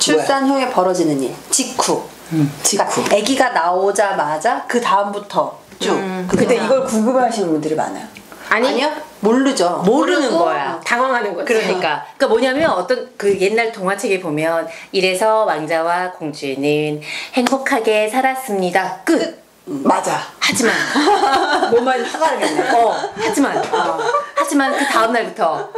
출산 후에 벌어지는 일 직후. 직후. 그러니까 아기가 나오자마자 그 다음부터 쭉. 근데 이걸 궁금해하시는 분들이 많아요. 아니요? 모르죠. 모르는 거야. 당황하는 거죠. 그러니까 뭐냐면 어떤 그 옛날 동화책에 보면 이래서 왕자와 공주는 행복하게 살았습니다. 끝. 맞아. 하지만 뭐만 화가 나겠네. 하지만 그 다음 날부터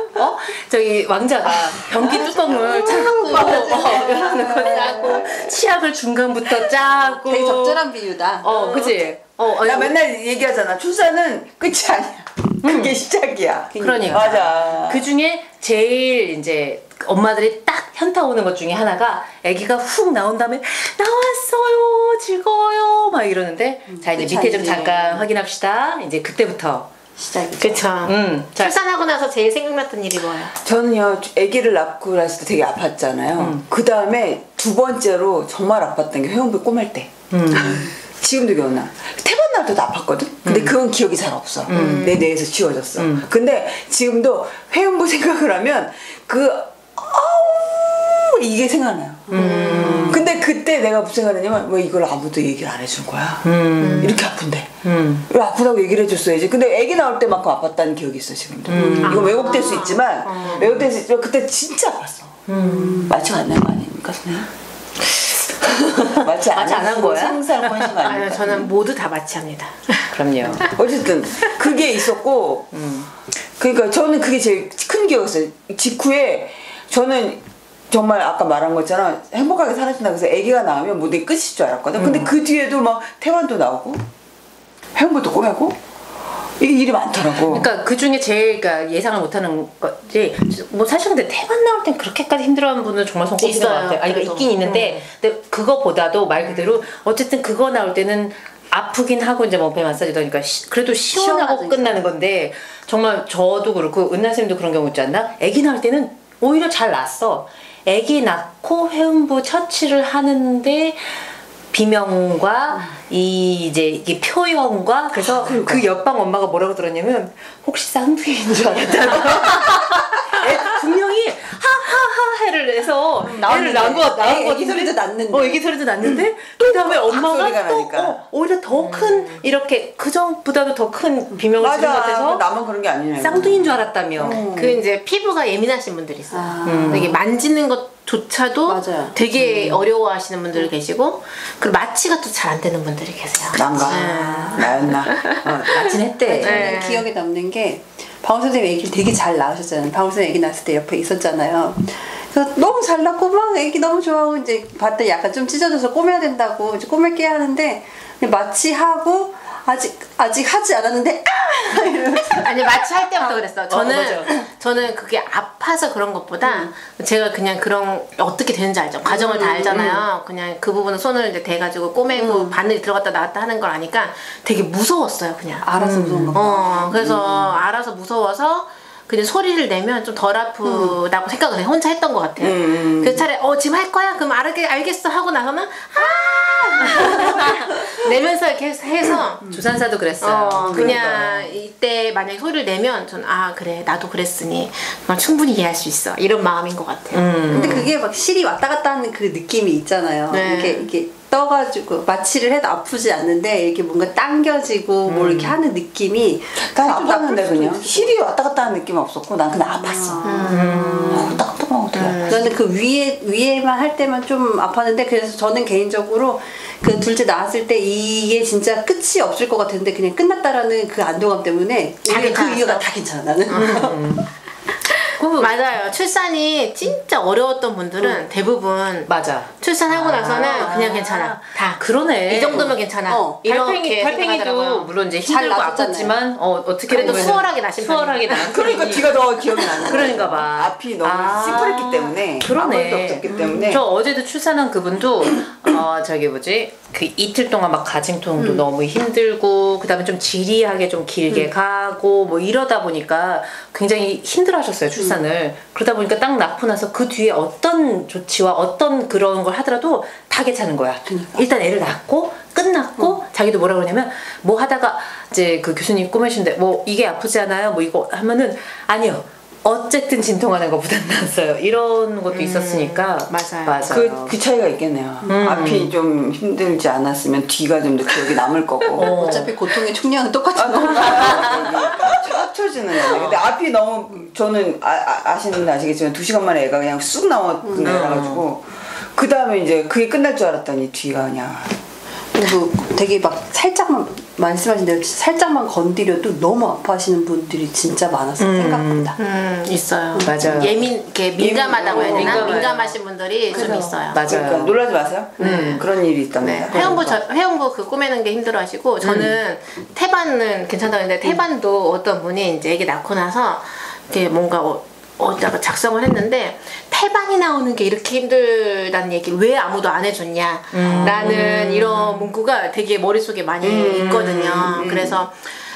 저기 왕자가 변기 뚜껑을 차고 이러는 거 짜고 치약을 중간부터 짜고 되게 적절한 비유다. 그치. 나 맨날 얘기하잖아. 출산은 끝이 아니야. 그게 시작이야. 그러니까. 맞아. 그 중에 제일 이제 엄마들이 딱 현타 오는 것 중에 하나가 아기가 훅 나온 다음에 나왔어요 즐거워요 막 이러는데 자 이제 밑에 좀 잠깐 확인합시다. 이제 그때부터 시작이죠. 그쵸. 출산하고 나서 제일 생각났던 일이 뭐예요? 저는요 아기를 낳고 났을 때 되게 아팠잖아요. 그 다음에 두 번째로 정말 아팠던 게 회원비 꼬맬 때. 지금도 기억나. 태반 날도 아팠거든? 근데 그건 기억이 잘 없어. 내 뇌에서 지워졌어. 근데 지금도 회음부 생각을 하면 그 아우 이게 생각나요. 근데 그때 내가 무슨 생각하냐면 왜 이걸 아무도 얘기를 안 해준 거야. 이렇게 아픈데 왜 아프다고 얘기를 해줬어야지. 근데 애기 나올 때만큼 아팠다는 기억이 있어 지금도. 이건 왜곡될 수 있지만 그때 진짜 아팠어. 마취가 안 난 거 아닙니까 선생님? 마취 안 한 거야? 생사를 관심 아닙니까? 아니요, 저는 모두 다 마취합니다. 그럼요. 어쨌든 그게 있었고, 그러니까 저는 그게 제일 큰 기억이었어요. 직후에 저는 정말 아까 말한 것처럼 행복하게 살아진다 그래서 아기가 나오면 모든 끝일 줄 알았거든. 근데 그 뒤에도 막 태완도 나오고, 행복도 꼬매고. 이게 일이 많더라고. 그러니까 그 중에 제일 예상을 못하는 거지. 뭐 사실 근데 태반 나올 땐 그렇게까지 힘들어하는 분은 정말 손꼽히는 것 같아요. 아니 그러니까 있긴 있는데, 근데 그거보다도 말 그대로 어쨌든 그거 나올 때는 아프긴 하고 이제 뭐 배 마사지도 하니까 그래도 시원하고 끝나는 건데 정말 저도 그렇고 은하 쌤도 그런 경우 있지 않나? 아기 낳을 때는 오히려 잘 났어. 아기 낳고 회음부 처치를 하는데. 비명과 이게 표현과 그래서 그 옆방 엄마가 뭐라고 들었냐면 혹시 쌍둥이인 줄 알았다고. 분명히 하하하 해를 해서 애를 낳은 것 같아. 애기 소리도 났는데. 애기 소리도 났는데 또 다음에 엄마가 또 오히려 더 큰 이렇게 그전보다도 더 큰 비명을 지르는 것 같아서 나만 그런 게 아니냐고. 쌍둥이인 줄 알았다며. 그 이제 피부가 예민하신 분들이 있어요. 이게 만지는 것 조차도 맞아요. 되게 어려워하시는 분들 계시고 그리고 마취가 또 잘 안 되는 분들이 계세요. 난가? 나였나? 마취는 했대. 저는 기억에 남는 게 방울 선생님 애기를 되게 잘 낳으셨잖아요. 방울 선생님 애기 낳았을 때 옆에 있었잖아요. 그래서 너무 잘 낳고 막 애기 너무 좋아하고 이제 봤더니 약간 좀 찢어져서 꼬매야 된다고 이제 꼬맬게 하는데 마취하고 아직 하지 않았는데 아! 이러면서. 아니 마취할 때부터 그랬어. 저는 그게 아파서 그런 것보다 제가 그냥 그런 어떻게 되는지 알죠. 과정을 다 알잖아요. 그냥 그 부분은 손을 이제 대가지고 꼬매고 바늘이 들어갔다 나왔다 하는 걸 아니까 되게 무서웠어요. 그냥 알아서 무서운가 봐. 그래서 알아서 무서워서 그냥 소리를 내면 좀 덜 아프다고 생각을 해요. 혼자 했던 것 같아요. 그래서 차라리 지금 할 거야? 그럼 알겠어 하고 나서는 내면서 이렇게 해서 조산사도 그랬어요. 그냥 이때 만약에 소리를 내면 전 그래 나도 그랬으니 충분히 이해할 수 있어 이런 마음인 것 같아요. 근데 그게 막 실이 왔다 갔다 하는 그 느낌이 있잖아요. 네. 이렇게 떠가지고 마취를 해도 아프지 않는데 이렇게 뭔가 당겨지고 뭘 이렇게 하는 느낌이 난 아팠는데 그냥 실이 왔다 갔다 하는 느낌은 없었고 난 그냥 아팠어. 딱딱하고 그런데 그 위에만 할 때만 좀 아팠는데 그래서 저는 개인적으로 그 둘째 낳았을 때 이게 진짜 끝이 없을 것 같았는데 그냥 끝났다라는 그 안도감 때문에 그 이유가 다 괜찮아 나는. 맞아요. 출산이 진짜 어려웠던 분들은 대부분 맞아. 출산하고 나서는 그냥 괜찮아. 다 그러네. 이 정도면 괜찮아. 이렇게 달팽이도 물론 이제 힘들고 아팠지만 어떻게 그래도 수월하게 나신 분. 수월하게 나. 그러니까 네가 더 기억이 나는. 그러니까 봐. 앞이 너무 시퍼랬기 때문에 아무것도 없었기 때문에. 저 어제도 출산한 그분도 저기 뭐지? 그 이틀 동안 막 가증통도 너무 힘들고 그다음에 좀 지리하게 좀 길게 가고 뭐 이러다 보니까 굉장히 힘들어하셨어요 출산을. 그러다 보니까 딱 낳고 나서 그 뒤에 어떤 조치와 어떤 그런 걸 하더라도 다 괜찮은 거야. 일단 애를 낳고 끝났고 자기도 뭐라 그러냐면 뭐 하다가 이제 그 교수님 꾸며주신데 뭐 이게 아프지 않아요? 뭐 이거 하면은 아니요. 어쨌든 진통하는 것보단 낫어요. 이런 것도 있었으니까. 맞아요. 그 차이가 있겠네요. 앞이 좀 힘들지 않았으면 뒤가 좀 더 기억이 남을 거고. 어차피 고통의 총량은 똑같은 거예요. 합쳐지는 거예요. 근데 앞이 너무, 저는 아시는 분 아시겠지만 2시간 만에 애가 그냥 쑥 나왔던 애라가지고 그 다음에 이제 그게 끝날 줄 알았더니 뒤가 그냥. 그리고 되게 막 살짝만 말씀하신 대로 살짝만 건드려도 너무 아파하시는 분들이 진짜 많았어요. 생각보다. 있어요. 맞아요. 이렇게 민감하다고 해야 되나? 민감하신 분들이 좀 있어요. 맞아요. 그러니까 놀라지 마세요. 그런 일이 있답니다. 네. 회원부 그 꼬매는 게 힘들어하시고, 저는 태반은 괜찮다고 했는데, 태반도 어떤 분이 이제 애기 낳고 나서 이렇게 뭔가 어디다가 작성을 했는데, 태반이 나오는 게 이렇게 힘들다는 얘기를 왜 아무도 안 해줬냐 라는 이런 문구가 되게 머릿속에 많이 있거든요. 그래서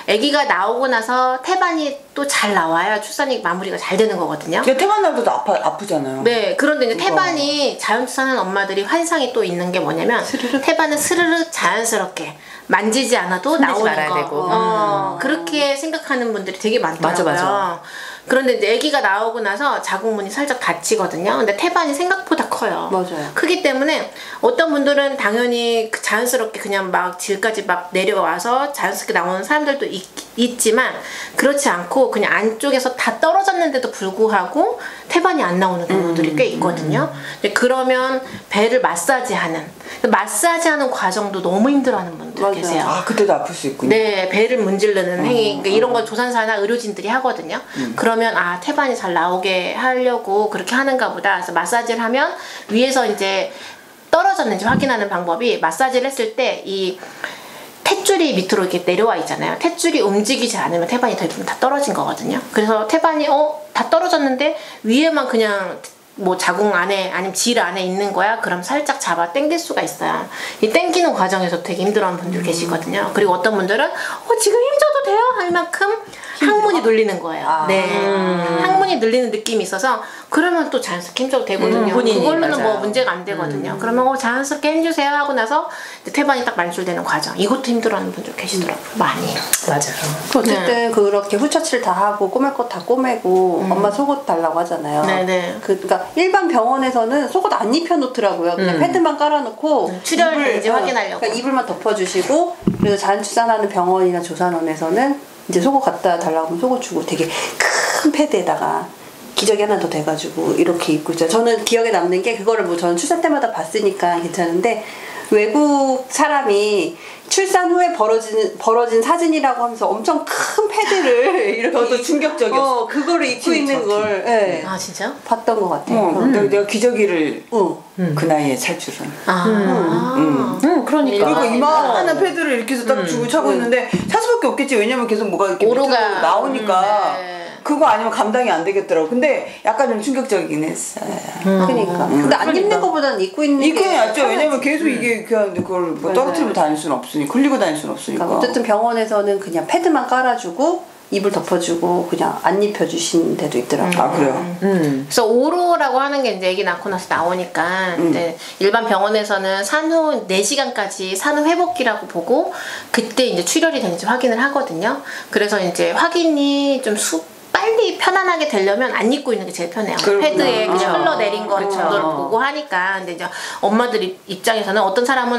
아기가 나오고 나서 태반이 또 잘 나와야 출산이 마무리가 잘 되는 거거든요. 태반 나도 아프잖아요. 네. 그런데 이제 태반이 자연출산하는 엄마들이 환상이 또 있는 게 뭐냐면, 스르륵? 태반은 스르륵 자연스럽게 만지지 않아도 나오는 거. 되고. 그렇게 생각하는 분들이 되게 많더라고요. 맞아. 그런데 이제 아기가 나오고 나서 자궁문이 살짝 닫히거든요. 근데 태반이 생각보다 커요. 맞아요. 크기 때문에 어떤 분들은 당연히 자연스럽게 그냥 막 질까지 막 내려와서 자연스럽게 나오는 사람들도 있지만, 그렇지 않고 그냥 안쪽에서 다 떨어졌는데도 불구하고 태반이 안 나오는 경우들이 꽤 있거든요. 그러면 배를 마사지하는 과정도 너무 힘들어하는 분들 계세요. 아, 그때도 아플 수 있군요. 네, 배를 문지르는 행위, 그러니까 이런 걸 조산사나 의료진들이 하거든요. 그러면 아, 태반이 잘 나오게 하려고 그렇게 하는가 보다. 그래서 마사지를 하면 위에서 이제 떨어졌는지 확인하는 방법이, 마사지를 했을 때 이 탯줄이 밑으로 이렇게 내려와 있잖아요. 탯줄이 움직이지 않으면 태반이 다 떨어진 거거든요. 그래서 태반이 다 떨어졌는데 위에만 그냥 뭐 자궁 안에 아니면 질 안에 있는 거야? 그럼 살짝 잡아 당길 수가 있어요. 이 당기는 과정에서 되게 힘들어하는 분들 계시거든요. 그리고 어떤 분들은 지금 힘줘도 돼요? 할 만큼 항문이 눌리는 거예요. 네. 항문이 눌리는 느낌이 있어서 그러면 또 자연스럽게 힘줘도 되거든요. 그걸로는 맞아요. 뭐 문제가 안 되거든요. 그러면 자연스럽게 힘주세요 하고 나서 이제 태반이 딱 말출되는 과정, 이것도 힘들어하는 분들 계시더라고요. 많이. 맞아요. 어쨌든 그렇게 후처치를 다 하고 꼬맬 것 다 꼬매고 엄마 속옷 달라고 하잖아요. 네네. 그러니까 일반 병원에서는 속옷 안 입혀놓더라고요. 그냥 패드만 깔아놓고 출혈을 이제 확인하려고. 그러니까 이불만 덮어주시고, 그래서 자연출산하는 병원이나 조산원에서는 이제 속옷 갖다 달라고 하면 속옷 주고, 되게 큰 패드에다가 기저귀 하나 더 돼가지고 이렇게 입고 있죠. 저는 기억에 남는 게, 그거를 뭐 저는 출산 때마다 봤으니까 괜찮은데, 외국 사람이 출산 후에 벌어진 사진이라고 하면서 엄청 큰 패드를 이렇게 충격적이었어. 그거를 입고 있는 걸. 네. 아, 진짜? 봤던 것 같아요. 내가 기저귀를 그 나이에 살출은. 그러니까. 그리고 이만한 패드를 이렇게 해서 딱 주고 차고 있는데, 살 수밖에 없겠지. 왜냐면 계속 뭐가 이렇게 오로가 나오니까. 그거 아니면 감당이 안 되겠더라고. 근데 약간 좀 충격적이긴 했어요. 그러니까. 근데 안 입는 거보다는 입고 있는 게 낫죠. 왜냐면 계속 이게 그걸 뭐 떨어뜨리면 다닐 수는 없으니까, 흘리고 다닐 수는 없으니까. 그러니까 어쨌든 병원에서는 그냥 패드만 깔아주고 이불 덮어주고 그냥 안 입혀주신 데도 있더라고요. 아, 그래요? 그래서 오로라고 하는 게 이제 애기 낳고 나서 나오니까, 이제 일반 병원에서는 산후 4시간까지 산후 회복기라고 보고, 그때 이제 출혈이 되는지 확인을 하거든요. 그래서 이제 확인이 좀 빨리 편안하게 되려면 안 입고 있는 게 제일 편해요. 그렇구나. 패드에 그냥 흘러내린 거 정도를 보고 하니까. 근데 이제 엄마들 입장에서는 어떤 사람은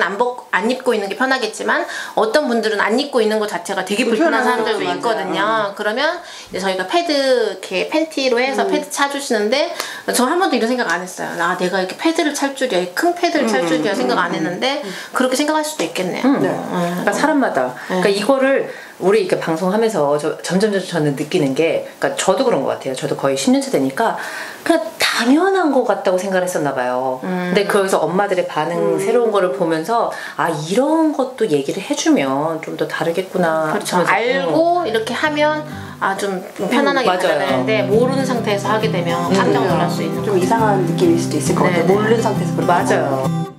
안 입고 있는 게 편하겠지만, 어떤 분들은 안 입고 있는 거 자체가 되게 불편한 사람들도 있거든요. 그러면 이제 저희가 패드 이렇게 팬티로 해서 패드 차주시는데, 저 한 번도 이런 생각 안 했어요. 내가 이렇게 패드를 찰 줄이야, 큰 패드를 찰 줄이야 생각 안 했는데, 그렇게 생각할 수도 있겠네요. 네. 그러니까 사람마다. 그러니까 이거를 우리 이렇게 방송하면서 점점 저는 느끼는 게, 그러니까 저도 그런 것 같아요. 저도 거의 10년째 되니까 그냥 당연한 것 같다고 생각을 했었나 봐요. 근데 거기서 엄마들의 반응, 새로운 거를 보면서 아, 이런 것도 얘기를 해주면 좀 더 다르겠구나. 그렇죠. 알고 이렇게 하면 아, 좀 편안하게 가는데, 모르는 상태에서 하게 되면 깜짝 놀랄 수 있는 좀 이상한 느낌일 수도 있을 것 같아요. 모르는 상태에서. 그런 맞아요.